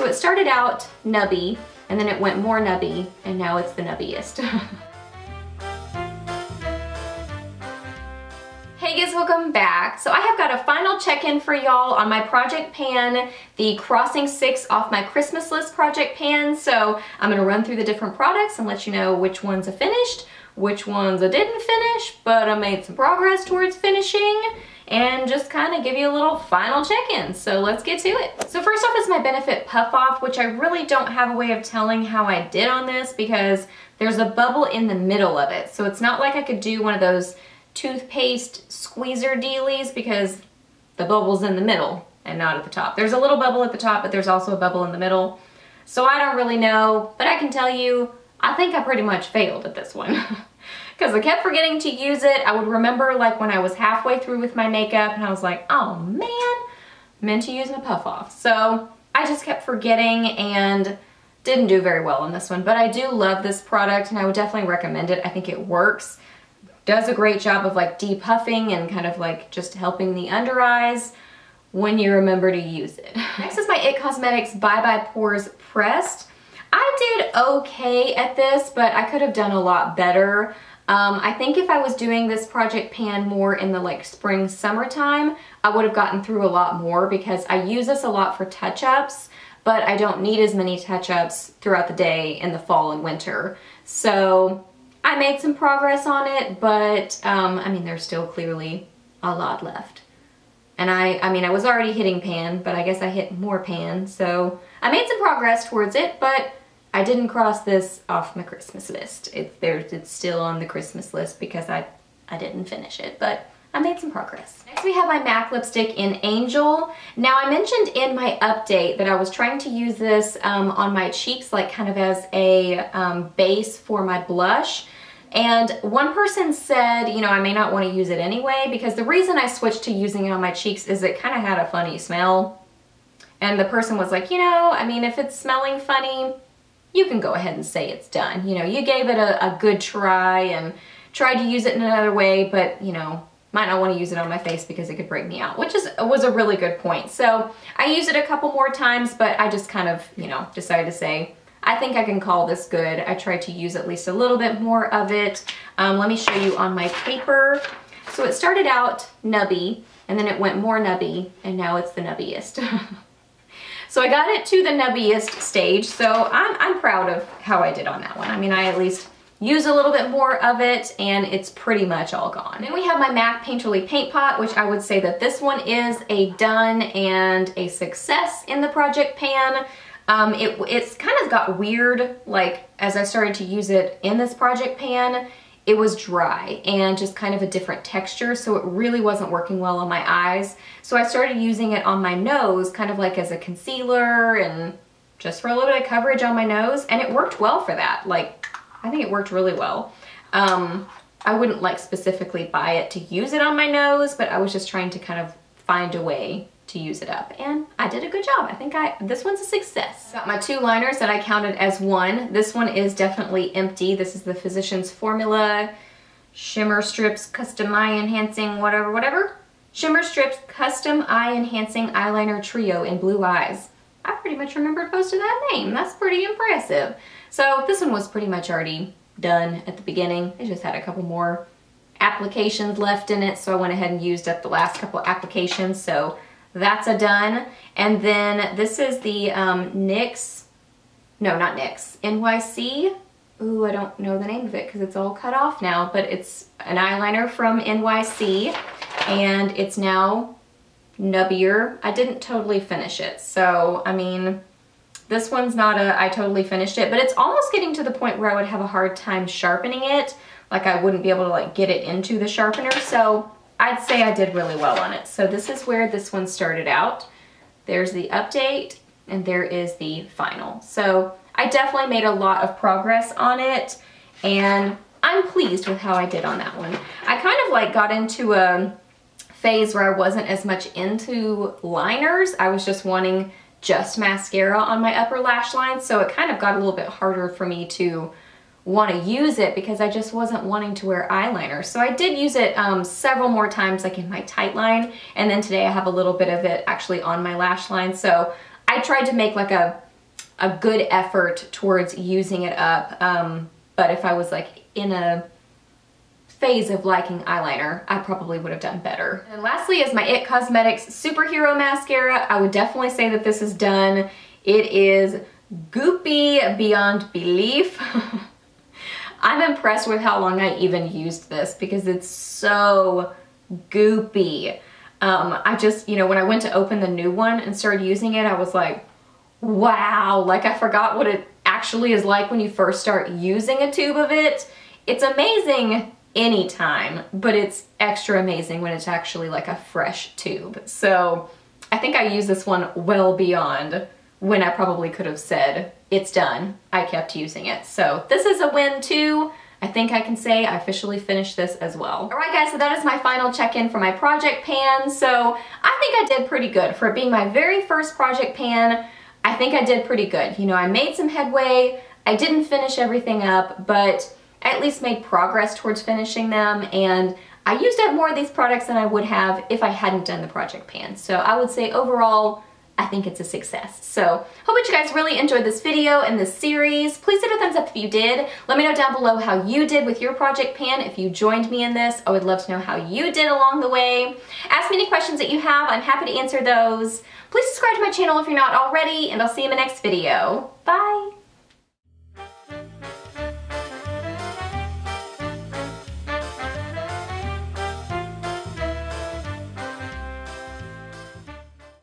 So it started out nubby, and then it went more nubby, and now it's the nubbiest. Hey guys, welcome back. So I have got a final check-in for y'all on my project pan, the Crossing 6 off my Christmas list project pan. So I'm gonna run through the different products and let you know which ones I finished, which ones I didn't finish, but I made some progress towards finishing, and just kind of give you a little final check-in. So let's get to it. So first off is my Benefit Puff Off, which I really don't have a way of telling how I did on this because there's a bubble in the middle of it. So it's not like I could do one of those toothpaste squeezer dealies because the bubble's in the middle and not at the top. There's a little bubble at the top, but there's also a bubble in the middle. So I don't really know, but I can tell you, I think I pretty much failed at this one. Because I kept forgetting to use it. I would remember like when I was halfway through with my makeup and I was like, oh man, meant to use my Puff Off. So I just kept forgetting and didn't do very well on this one. But I do love this product and I would definitely recommend it. I think it works. Does a great job of like depuffing and kind of like just helping the under eyes when you remember to use it. Next is my IT Cosmetics Bye Bye Pores Pressed. I did okay at this, but I could have done a lot better. I think if I was doing this project pan more in the like spring, summertime, I would have gotten through a lot more because I use this a lot for touch-ups, but I don't need as many touch-ups throughout the day in the fall and winter. So I made some progress on it, but I mean, there's still clearly a lot left. And I mean, I was already hitting pan, but I guess I hit more pan. So I made some progress towards it, but I didn't cross this off my Christmas list. It's still on the Christmas list because I didn't finish it, but I made some progress. Next we have my MAC lipstick in Angel. Now I mentioned in my update that I was trying to use this on my cheeks like kind of as a base for my blush. And one person said, you know, I may not want to use it anyway because the reason I switched to using it on my cheeks is it kind of had a funny smell. And the person was like, you know, I mean, if it's smelling funny, you can go ahead and say it's done. You know, you gave it a good try and tried to use it in another way, but you know, might not want to use it on my face because it could break me out, which was a really good point. So I used it a couple more times, but I just kind of, you know, decided to say, I think I can call this good. I tried to use at least a little bit more of it. Let me show you on my paper. So it started out nubby and then it went more nubby and now it's the nubbiest. So I got it to the nubbiest stage, so I'm proud of how I did on that one. I mean, I at least used a little bit more of it, and it's pretty much all gone. Then we have my MAC Painterly Paint Pot, which I would say that this one is a done and a success in the project pan. It's kind of got weird, like, as I started to use it in this project pan, it was dry and just kind of a different texture, so it really wasn't working well on my eyes. So I started using it on my nose, kind of like as a concealer and just for a little bit of coverage on my nose, and it worked well for that. Like, I think it worked really well. I wouldn't like specifically buy it to use it on my nose, but I was just trying to kind of find a way to use it up, and I did a good job. I think this one's a success. Got my two liners that I counted as one. This one is definitely empty. This is the Physicians Formula Shimmer Strips Custom Eye Enhancing whatever. Shimmer Strips Custom Eye Enhancing Eyeliner Trio in Blue Eyes. I pretty much remembered most of that name. That's pretty impressive. So this one was pretty much already done at the beginning. It just had a couple more applications left in it, so I went ahead and used up the last couple applications. So that's a done. And then this is the NYC. Ooh, I don't know the name of it because it's all cut off now, but it's an eyeliner from NYC and it's now nubbier. I didn't totally finish it. So, I mean, this one's not I totally finished it, but it's almost getting to the point where I would have a hard time sharpening it. Like I wouldn't be able to like get it into the sharpener. So I'd say I did really well on it. So this is where this one started out. There's the update and there is the final. So I definitely made a lot of progress on it and I'm pleased with how I did on that one. I kind of like got into a phase where I wasn't as much into liners. I was just wanting just mascara on my upper lash line. So it kind of got a little bit harder for me to want to use it because I just wasn't wanting to wear eyeliner. So I did use it several more times like in my tight line, and then today I have a little bit of it actually on my lash line. So I tried to make like a a good effort towards using it up. But if I was like in a phase of liking eyeliner, I probably would have done better. And lastly is my IT Cosmetics Superhero Mascara. I would definitely say that this is done. It is goopy beyond belief. I'm impressed with how long I even used this because it's so goopy. I just, you know, when I went to open the new one and started using it, I was like, wow, like I forgot what it actually is like when you first start using a tube of it. It's amazing anytime, but it's extra amazing when it's actually like a fresh tube. So I think I used this one well beyond when I probably could have said, it's done. I kept using it. So this is a win too. I think I can say I officially finished this as well. All right guys, so that is my final check-in for my project pan. So I think I did pretty good. For it being my very first project pan, I think I did pretty good. You know, I made some headway. I didn't finish everything up, but I at least made progress towards finishing them, and I used up more of these products than I would have if I hadn't done the project pan. So I would say overall, I think it's a success. So hope that you guys really enjoyed this video and this series. Please hit a thumbs up if you did. Let me know down below how you did with your project pan. If you joined me in this, I would love to know how you did along the way. Ask me any questions that you have. I'm happy to answer those. Please subscribe to my channel if you're not already, and I'll see you in the next video. Bye.